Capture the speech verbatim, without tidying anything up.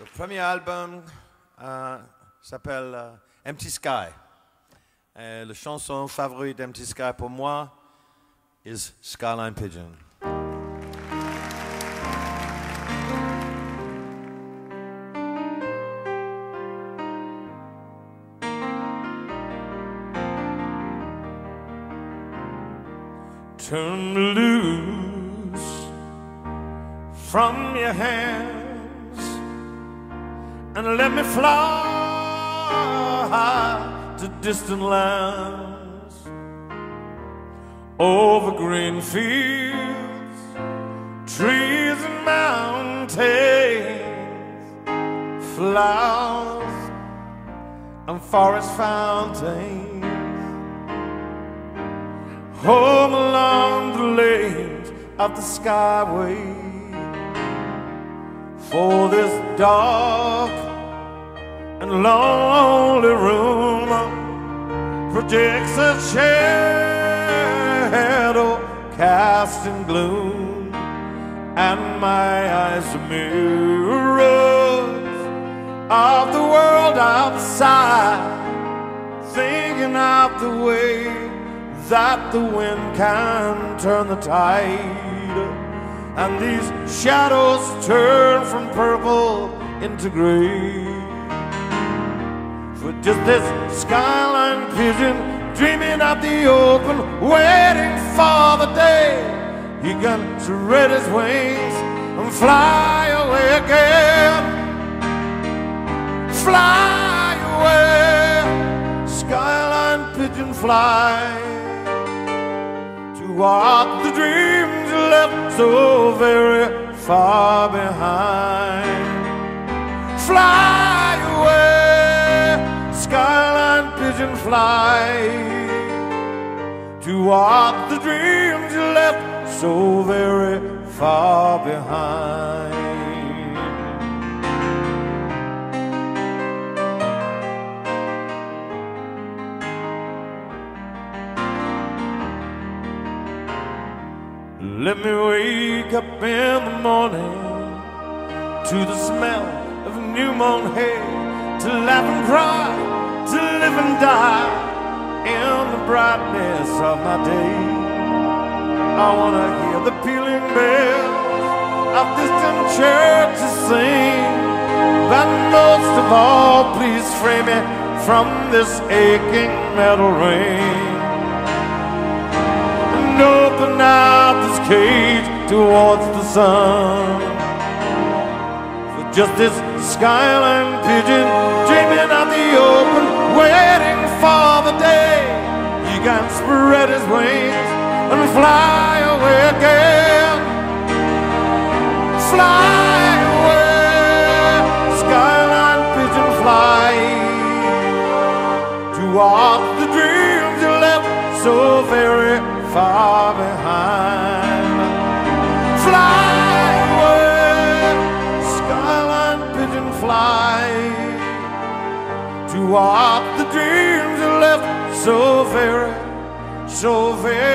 Le premier album euh, s'appelle euh, Empty Sky. Et la chanson favorite d'Empty Sky pour moi is Skyline Pigeon. Turn loose from your hands and let me fly to distant lands, over green fields, trees and mountains, flowers and forest fountains. Home along the lanes of the skyway, for this dark and lonely room projects a shadow cast in gloom, and my eyes are mirrors of the world outside, thinking of the way that the wind can turn the tide, and these shadows turn from purple into gray. For just this skyline pigeon, dreaming of the open, waiting for the day he can spread his wings and fly away again. Fly away, skyline pigeon, fly. What the dreams left so very far behind. Fly away, skyline pigeon, fly. To what the dreams left so very far behind. Let me wake up in the morning to the smell of new mown hay, to laugh and cry, to live and die in the brightness of my day. I want to hear the pealing bells of distant churches sing, but most of all, please free me from this aching metal ring, and open out this cage towards the sun. For just this skyline pigeon, dreaming of the open, waiting for the day he can spread his wings and fly away again. Fly away, skyline pigeon, fly. To walk the dreams you left so very far behind. Fly away, skyline pigeon, fly. To what the dreams are left so very, so very